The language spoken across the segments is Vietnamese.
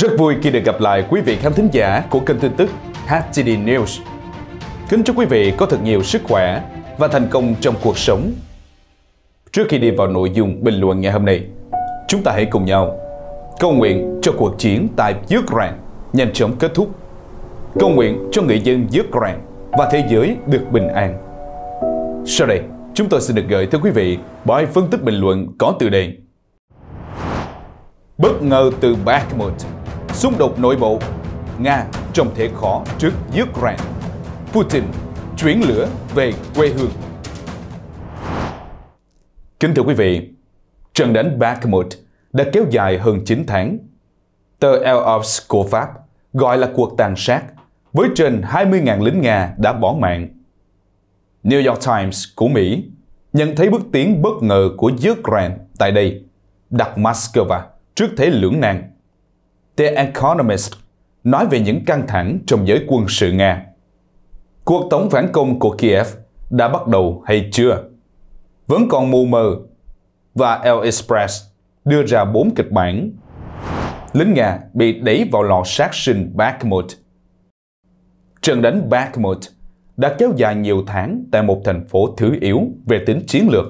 Rất vui khi được gặp lại quý vị khán thính giả của kênh tin tức HTD News. Kính chúc quý vị có thật nhiều sức khỏe và thành công trong cuộc sống. Trước khi đi vào nội dung bình luận ngày hôm nay, chúng ta hãy cùng nhau cầu nguyện cho cuộc chiến tại Ukraine nhanh chóng kết thúc, cầu nguyện cho người dân Ukraine và thế giới được bình an. Sau đây, chúng tôi sẽ được gửi tới quý vị bài phân tích bình luận có tựa đề "Bất ngờ từ Bakhmut, xung đột nội bộ, Nga trong thế khó trước Ukraine, Putin chuyển lửa về quê hương". Kính thưa quý vị, trận đánh Bakhmut đã kéo dài hơn 9 tháng. Tờ El Express của Pháp gọi là cuộc tàn sát, với trên 20.000 lính Nga đã bỏ mạng. New York Times của Mỹ nhận thấy bước tiến bất ngờ của Ukraine tại đây, đặt Moscow trước thế lưỡng nan. The Economist nói về những căng thẳng trong giới quân sự Nga. Cuộc tổng phản công của Kiev đã bắt đầu hay chưa? Vẫn còn mù mờ. Và El Express đưa ra 4 kịch bản. Lính Nga bị đẩy vào lò sát sinh Bakhmut. Trận đánh Bakhmut đã kéo dài nhiều tháng tại một thành phố thứ yếu về tính chiến lược,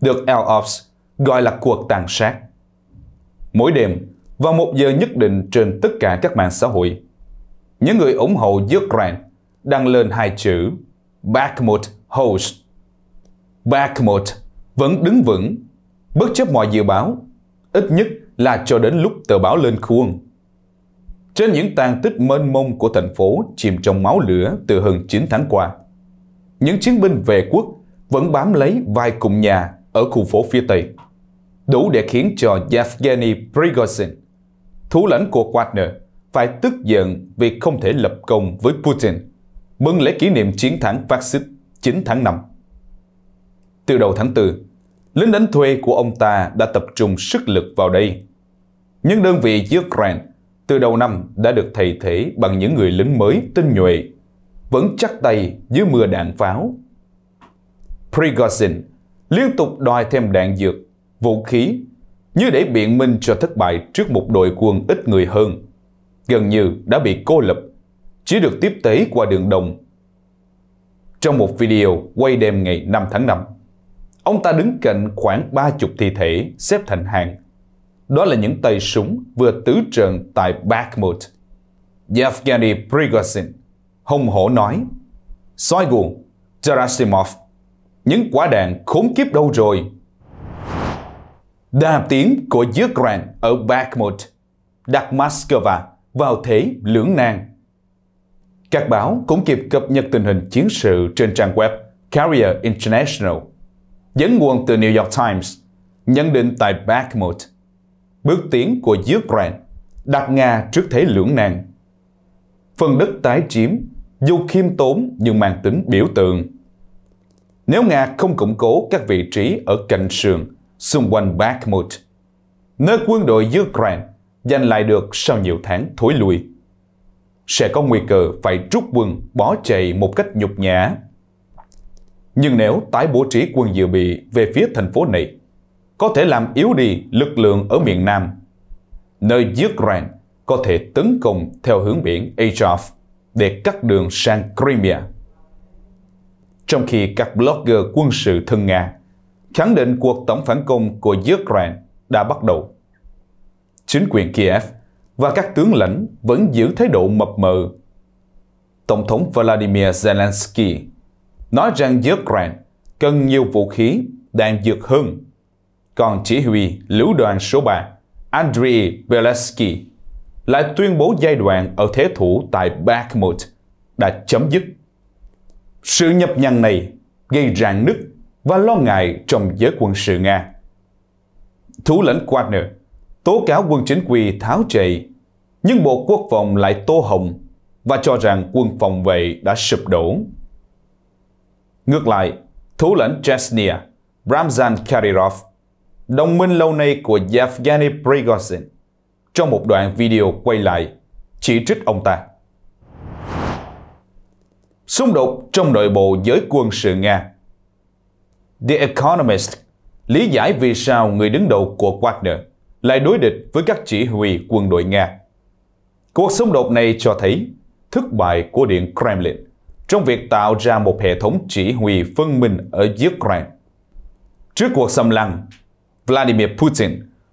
được L'Obs gọi là cuộc tàn sát. Mỗi đêm, vào một giờ nhất định trên tất cả các mạng xã hội, những người ủng hộ Ukraine đăng lên hai chữ Bakhmut Holds. Bakhmut vẫn đứng vững, bất chấp mọi dự báo, ít nhất là cho đến lúc tờ báo lên khuôn. Trên những tàn tích mênh mông của thành phố chìm trong máu lửa từ hơn 9 tháng qua, những chiến binh vệ quốc vẫn bám lấy vài cụm nhà ở khu phố phía Tây, đủ để khiến cho Yevgeny Prigozhin, thủ lãnh của Wagner, phải tức giận vì không thể lập công với Putin, mừng lễ kỷ niệm chiến thắng phát xít 9 tháng 5. Từ đầu tháng 4, lính đánh thuê của ông ta đã tập trung sức lực vào đây. Nhưng đơn vị Ukraine từ đầu năm đã được thay thế bằng những người lính mới tinh nhuệ, vẫn chắc tay dưới mưa đạn pháo. Prigozhin liên tục đòi thêm đạn dược, vũ khí, như để biện minh cho thất bại trước một đội quân ít người hơn, gần như đã bị cô lập, chỉ được tiếp tế qua đường đồng. Trong một video quay đêm ngày 5 tháng 5, ông ta đứng cạnh khoảng 30 thi thể xếp thành hàng. Đó là những tay súng vừa tứ trần tại Bakhmut. Yevgeny Prigozhin hùng hổ nói: "Soi guồng, Zarasimov, những quả đạn khốn kiếp đâu rồi?" Đàm tiếng của Ukraine ở Bakhmut đặt Moscow vào thế lưỡng nan. Các báo cũng kịp cập nhật tình hình chiến sự trên trang web Carrier International, dẫn nguồn từ New York Times, nhận định tại Bakhmut, bước tiến của Ukraine đặt Nga trước thế lưỡng nan. Phần đất tái chiếm dù khiêm tốn nhưng mang tính biểu tượng. Nếu Nga không củng cố các vị trí ở cạnh sườn xung quanh Bakhmut, nơi quân đội Ukraine giành lại được sau nhiều tháng thối lui, sẽ có nguy cơ phải rút quân bỏ chạy một cách nhục nhã. Nhưng nếu tái bố trí quân dự bị về phía thành phố này, có thể làm yếu đi lực lượng ở miền Nam, nơi Ukraine có thể tấn công theo hướng biển Azov để cắt đường sang Crimea. Trong khi các blogger quân sự thân Nga khẳng định cuộc tổng phản công của Ukraine đã bắt đầu, chính quyền Kiev và các tướng lãnh vẫn giữ thái độ mập mờ. Tổng thống Vladimir Zelensky nói rằng Ukraine cần nhiều vũ khí, đạn dược hơn. Còn chỉ huy lữ đoàn số 3 Andriy Beletsky lại tuyên bố giai đoạn ở thế thủ tại Bakhmut đã chấm dứt. Sự nhập nhằng này gây rạn nứt và lo ngại trong giới quân sự Nga. Thủ lãnh Wagner tố cáo quân chính quy tháo chạy, nhưng Bộ Quốc phòng lại tô hồng và cho rằng quân phòng vệ đã sụp đổ. Ngược lại, thủ lãnh Chechnya Ramzan Kadyrov, đồng minh lâu nay của Yevgeny Prigozhin, trong một đoạn video quay lại, chỉ trích ông ta. Xung đột trong nội bộ giới quân sự Nga. The Economist lý giải vì sao người đứng đầu của Wagner lại đối địch với các chỉ huy quân đội Nga Cuộc xung đột này cho thấy thất bại của Điện Kremlin trong việc tạo ra một hệ thống chỉ huy phân minh ở Ukraine. Trước cuộc xâm lăng, Vladimir Putin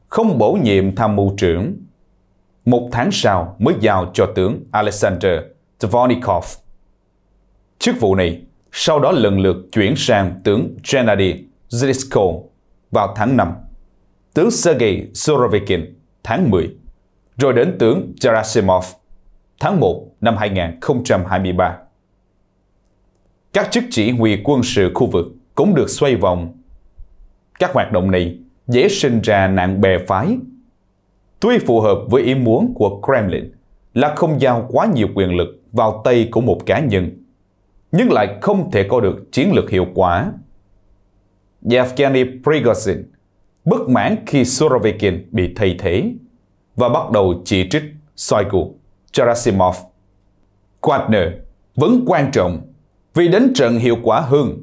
không bổ nhiệm tham mưu trưởng. Một tháng sau mới giao cho tướng Alexander Dvornikov. Chức vụ này sau đó lần lượt chuyển sang tướng Gennady Zyrisko vào tháng 5, tướng Sergei Surovikin tháng 10, rồi đến tướng Zarasimov tháng 1 năm 2023. Các chức chỉ huy quân sự khu vực cũng được xoay vòng. Các hoạt động này dễ sinh ra nạn bè phái. Tuy phù hợp với ý muốn của Kremlin là không giao quá nhiều quyền lực vào tay của một cá nhân, nhưng lại không thể có được chiến lược hiệu quả. Yevgeny Prigozhin bất mãn khi Surovikin bị thay thế và bắt đầu chỉ trích Shoigu, Gerasimov. Wagner vẫn quan trọng vì đến trận hiệu quả hơn,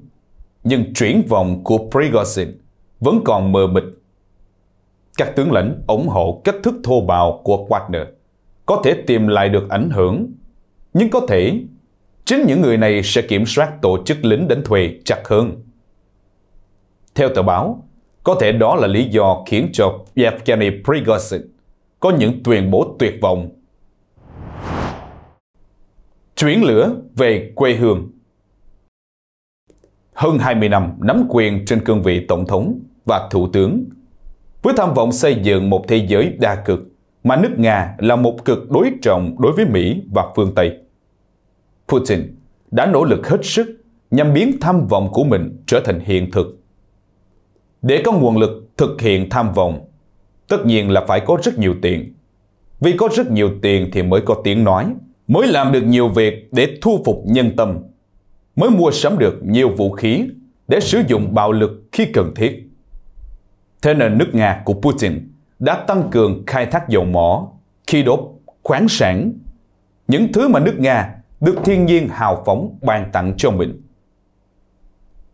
nhưng triển vọng của Prigozhin vẫn còn mờ mịt. Các tướng lãnh ủng hộ cách thức thô bạo của Wagner có thể tìm lại được ảnh hưởng, nhưng có thể chính những người này sẽ kiểm soát tổ chức lính đánh thuê chặt hơn. Theo tờ báo, có thể đó là lý do khiến cho Yevgeny Prigozhin có những tuyên bố tuyệt vọng. Chuyển lửa về quê hương. Hơn 20 năm nắm quyền trên cương vị tổng thống và thủ tướng, với tham vọng xây dựng một thế giới đa cực mà nước Nga là một cực đối trọng đối với Mỹ và phương Tây, Putin đã nỗ lực hết sức nhằm biến tham vọng của mình trở thành hiện thực. Để có nguồn lực thực hiện tham vọng, tất nhiên là phải có rất nhiều tiền. Vì có rất nhiều tiền thì mới có tiếng nói, mới làm được nhiều việc để thu phục nhân tâm, mới mua sắm được nhiều vũ khí để sử dụng bạo lực khi cần thiết. Thế nên nước Nga của Putin đã tăng cường khai thác dầu mỏ, khí đốt, khoáng sản, những thứ mà nước Nga được thiên nhiên hào phóng ban tặng cho mình.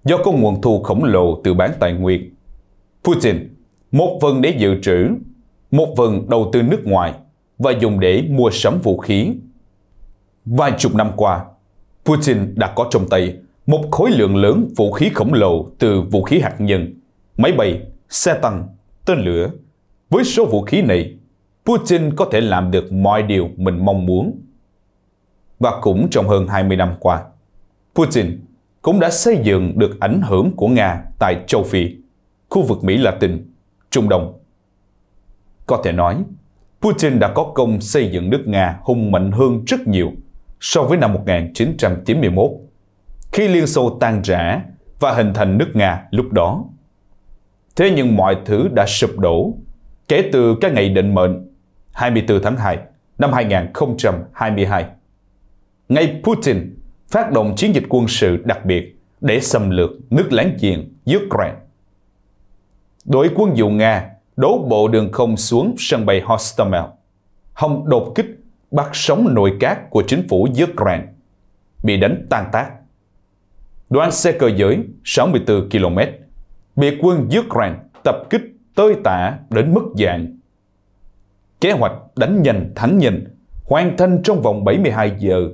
Do có nguồn thu khổng lồ từ bán tài nguyên, Putin một phần để dự trữ, một phần đầu tư nước ngoài và dùng để mua sắm vũ khí. Vài chục năm qua, Putin đã có trong tay một khối lượng lớn vũ khí khổng lồ từ vũ khí hạt nhân, máy bay, xe tăng, tên lửa. Với số vũ khí này, Putin có thể làm được mọi điều mình mong muốn. Và cũng trong hơn 20 năm qua, Putin cũng đã xây dựng được ảnh hưởng của Nga tại châu Phi, khu vực Mỹ Latin, Trung Đông. Có thể nói, Putin đã có công xây dựng nước Nga hùng mạnh hơn rất nhiều so với năm 1991, khi Liên Xô tan rã và hình thành nước Nga lúc đó. Thế nhưng mọi thứ đã sụp đổ kể từ cái ngày định mệnh 24 tháng 2 năm 2022. Ngày Putin phát động chiến dịch quân sự đặc biệt để xâm lược nước láng giềng Ukraine. Đội quân vụ Nga đổ bộ đường không xuống sân bay Hostomel, hòng đột kích bắt sống nội các của chính phủ Ukraine, bị đánh tan tác. Đoàn xe cơ giới 64 km bị quân Ukraine tập kích tơi tả đến mất dạng. Kế hoạch đánh nhanh thắng nhanh hoàn thành trong vòng 72 giờ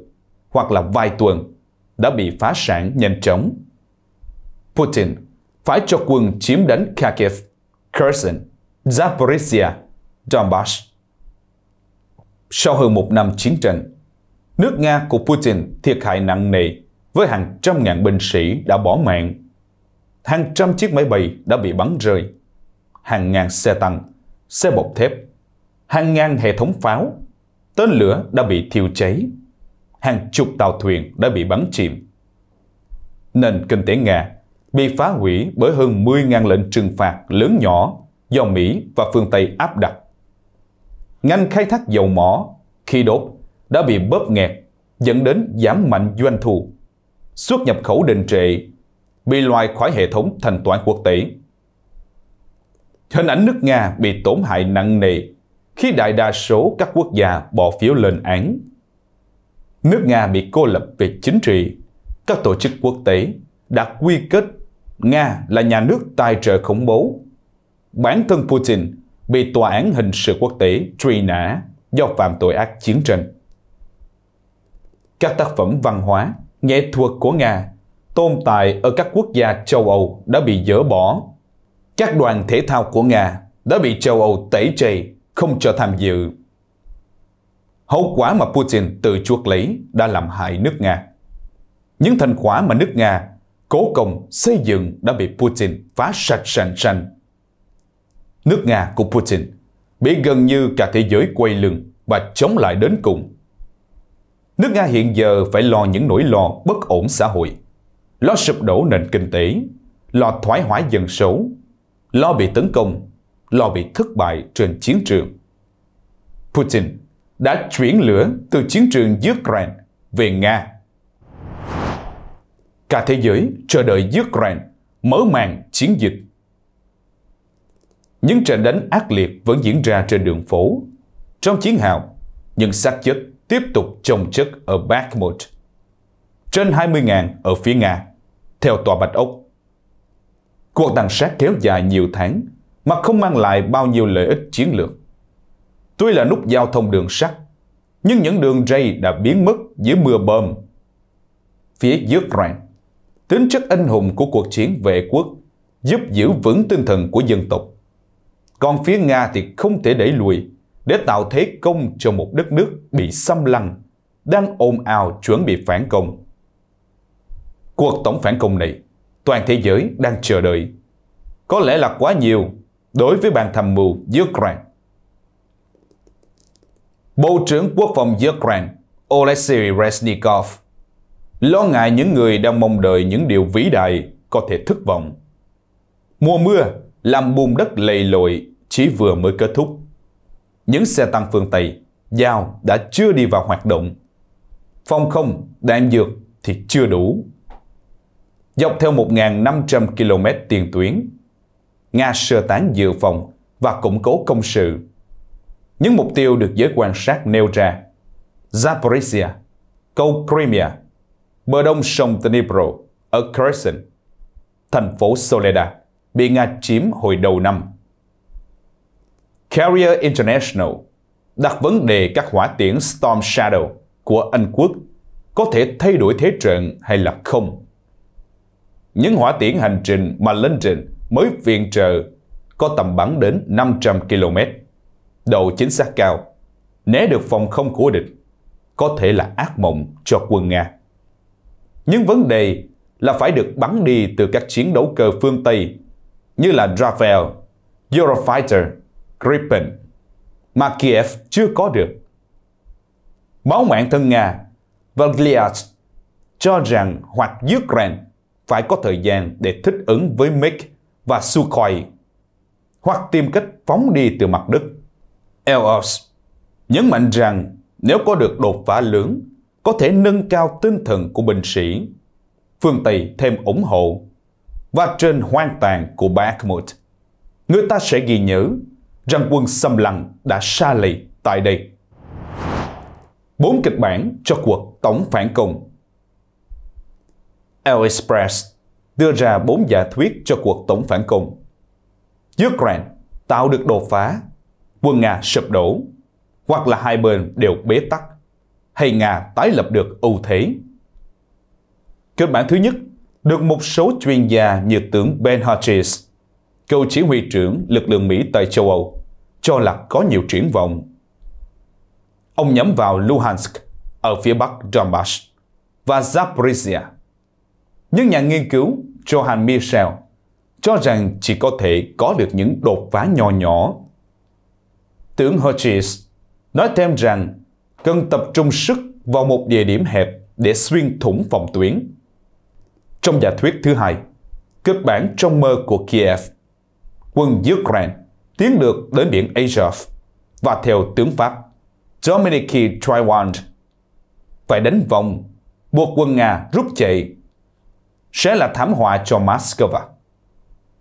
hoặc là vài tuần đã bị phá sản nhanh chóng. Putin phải cho quân chiếm đánh Kharkiv, Kherson, Zaporizhia, Donbass. Sau hơn một năm chiến tranh, nước Nga của Putin thiệt hại nặng nề với hàng trăm ngàn binh sĩ đã bỏ mạng, hàng trăm chiếc máy bay đã bị bắn rơi, hàng ngàn xe tăng, xe bọc thép, hàng ngàn hệ thống pháo, tên lửa đã bị thiêu cháy, hàng chục tàu thuyền đã bị bắn chìm. Nền kinh tế Nga bị phá hủy bởi hơn 10.000 lệnh trừng phạt lớn nhỏ do Mỹ và phương Tây áp đặt. Ngành khai thác dầu mỏ, khí đốt đã bị bóp nghẹt, dẫn đến giảm mạnh doanh thu, xuất nhập khẩu đình trệ, bị loại khỏi hệ thống thanh toán quốc tế. Hình ảnh nước Nga bị tổn hại nặng nề khi đại đa số các quốc gia bỏ phiếu lên án. Nước Nga bị cô lập về chính trị, các tổ chức quốc tế đã quy kết Nga là nhà nước tài trợ khủng bố. Bản thân Putin bị Tòa án Hình sự Quốc tế truy nã do phạm tội ác chiến tranh. Các tác phẩm văn hóa, nghệ thuật của Nga tồn tại ở các quốc gia châu Âu đã bị dỡ bỏ. Các đoàn thể thao của Nga đã bị châu Âu tẩy chay, không cho tham dự. Hậu quả mà Putin tự chuốc lấy đã làm hại nước Nga. Những thành quả mà nước Nga cố công xây dựng đã bị Putin phá sạch sành sanh. Nước Nga của Putin bị gần như cả thế giới quay lưng và chống lại đến cùng. Nước Nga hiện giờ phải lo những nỗi lo bất ổn xã hội, lo sụp đổ nền kinh tế, lo thoái hóa dân số, lo bị tấn công, lo bị thất bại trên chiến trường. Putin đã chuyển lửa từ chiến trường Ukraine về Nga. Cả thế giới chờ đợi Ukraine mở màn chiến dịch. Những trận đánh ác liệt vẫn diễn ra trên đường phố, trong chiến hào, những xác chết tiếp tục chồng chất ở Bakhmut. Trên 20.000 ở phía Nga, theo Tòa Bạch Ốc. Cuộc tàn sát kéo dài nhiều tháng mà không mang lại bao nhiêu lợi ích chiến lược. Tuy là nút giao thông đường sắt, nhưng những đường ray đã biến mất dưới mưa bom. Phía Ukraine, tính chất anh hùng của cuộc chiến vệ quốc giúp giữ vững tinh thần của dân tộc. Còn phía Nga thì không thể đẩy lùi để tạo thế công cho một đất nước bị xâm lăng, đang ồn ào chuẩn bị phản công. Cuộc tổng phản công này, toàn thế giới đang chờ đợi. Có lẽ là quá nhiều đối với ban tham mưu Ukraine. Bộ trưởng Quốc phòng Ukraine Oleksiy Reznikov lo ngại những người đang mong đợi những điều vĩ đại có thể thất vọng. Mùa mưa làm bùn đất lầy lội chỉ vừa mới kết thúc. Những xe tăng phương Tây, dao đã chưa đi vào hoạt động. Phòng không, đạn dược thì chưa đủ. Dọc theo 1.500 km tiền tuyến, Nga sơ tán dự phòng và củng cố công sự. Những mục tiêu được giới quan sát nêu ra: Zaporizhia, cầu Crimea, bờ đông sông Dnipro ở Kherson, thành phố Soledar bị Nga chiếm hồi đầu năm. Carrier International đặt vấn đề các hỏa tiễn Storm Shadow của Anh Quốc có thể thay đổi thế trận hay là không. Những hỏa tiễn hành trình mà London mới viện trợ có tầm bắn đến 500 km, độ chính xác cao, né được phòng không của địch, có thể là ác mộng cho quân Nga. Nhưng vấn đề là phải được bắn đi từ các chiến đấu cơ phương Tây như là Rafale, Eurofighter, Gripen, mà Kiev chưa có được. Báo mạng thân Nga Vladimir cho rằng hoặc Ukraine phải có thời gian để thích ứng với MiG và Sukhoi, hoặc tìm cách phóng đi từ mặt đất. El Express nhấn mạnh rằng nếu có được đột phá lớn, có thể nâng cao tinh thần của binh sĩ, phương Tây thêm ủng hộ. Và trên hoang tàn của Bakhmut, người ta sẽ ghi nhớ rằng quân xâm lăng đã sa lầy tại đây. 4 kịch bản cho cuộc tổng phản công. El Express đưa ra 4 giả thuyết cho cuộc tổng phản công. Ukraine tạo được đột phá, quân Nga sụp đổ, hoặc là hai bên đều bế tắc, hay Nga tái lập được ưu thế. Kịch bản thứ nhất được một số chuyên gia như tướng Ben Hodges, cựu chỉ huy trưởng lực lượng Mỹ tại châu Âu, cho là có nhiều triển vọng. Ông nhắm vào Luhansk ở phía bắc Donbass và Zaporizhia. Nhưng nhà nghiên cứu Johan Michel cho rằng chỉ có thể có được những đột phá nhỏ nhỏ. Tướng Hodges nói thêm rằng cần tập trung sức vào một địa điểm hẹp để xuyên thủng phòng tuyến. Trong giả thuyết thứ hai, kịch bản trong mơ của Kiev, quân Ukraine tiến được đến biển Azov và theo tướng Pháp Dominiky Triwand phải đánh vòng, buộc quân Nga rút chạy, sẽ là thảm họa cho Moscow.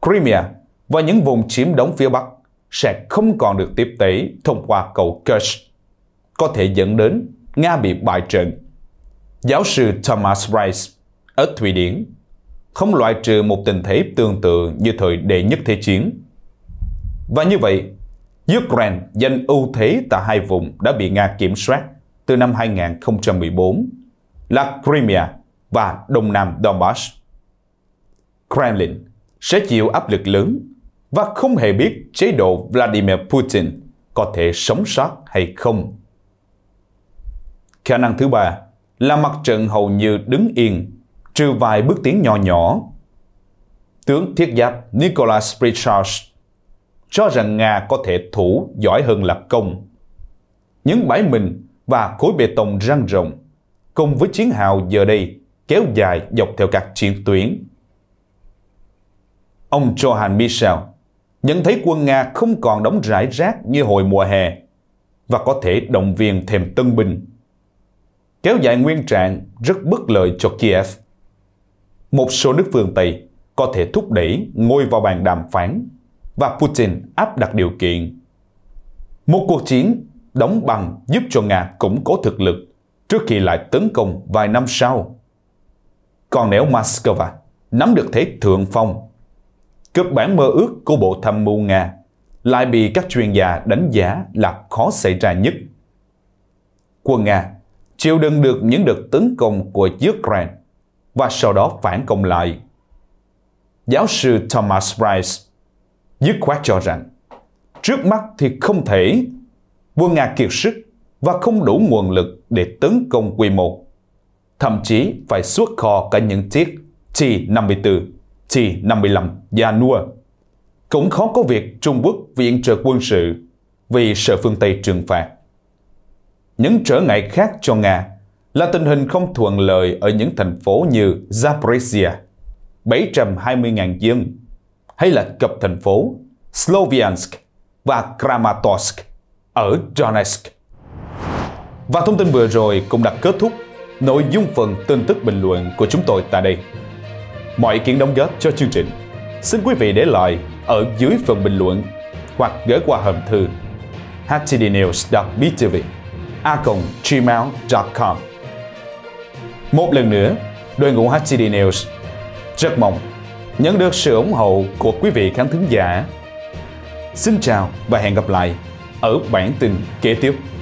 Crimea và những vùng chiếm đóng phía Bắc sẽ không còn được tiếp tế thông qua cầu Kerch, có thể dẫn đến Nga bị bại trận. Giáo sư Thomas Rice ở Thụy Điển không loại trừ một tình thế tương tự như thời Đệ Nhất Thế Chiến. Và như vậy, Ukraine giành ưu thế tại hai vùng đã bị Nga kiểm soát từ năm 2014 là Crimea và Đông Nam Donbass. Kremlin sẽ chịu áp lực lớn và không hề biết chế độ Vladimir Putin có thể sống sót hay không. Khả năng thứ ba là mặt trận hầu như đứng yên, trừ vài bước tiến nhỏ nhỏ. Tướng thiết giáp Nikolai Prigozhin cho rằng Nga có thể thủ giỏi hơn là công. Những bãi mìn và khối bê tông răng rộng, cùng với chiến hào giờ đây kéo dài dọc theo các chiến tuyến. Ông Johan Michel nhận thấy quân Nga không còn đóng rải rác như hồi mùa hè và có thể động viên thêm tân binh. Kéo dài nguyên trạng rất bất lợi cho Kiev. Một số nước phương Tây có thể thúc đẩy ngồi vào bàn đàm phán và Putin áp đặt điều kiện. Một cuộc chiến đóng băng giúp cho Nga củng cố thực lực trước khi lại tấn công vài năm sau. Còn nếu Moscow nắm được thế thượng phong, kịch bản mơ ước của Bộ Tham mưu Nga lại bị các chuyên gia đánh giá là khó xảy ra nhất. Quân Nga chịu đựng được những đợt tấn công của Ukraine và sau đó phản công lại. Giáo sư Thomas Rice dứt khoát cho rằng trước mắt thì không thể, quân Nga kiệt sức và không đủ nguồn lực để tấn công quy mô, thậm chí phải xuất kho cả những chiếc T-54, T-55 Janua. Cũng khó có việc Trung Quốc viện trợ quân sự vì sợ phương Tây trừng phạt. Những trở ngại khác cho Nga là tình hình không thuận lợi ở những thành phố như Zaporizhia, 720.000 dân, hay là cặp thành phố Sloviansk và Kramatorsk ở Donetsk. Và thông tin vừa rồi cũng đã kết thúc nội dung phần tin tức bình luận của chúng tôi tại đây. Mọi ý kiến đóng góp cho chương trình xin quý vị để lại ở dưới phần bình luận hoặc gửi qua hòm thư htdnews.btv@gmail.com. Một lần nữa, đội ngũ HTD News rất mong nhận được sự ủng hộ của quý vị khán thính giả. Xin chào và hẹn gặp lại ở bản tin kế tiếp.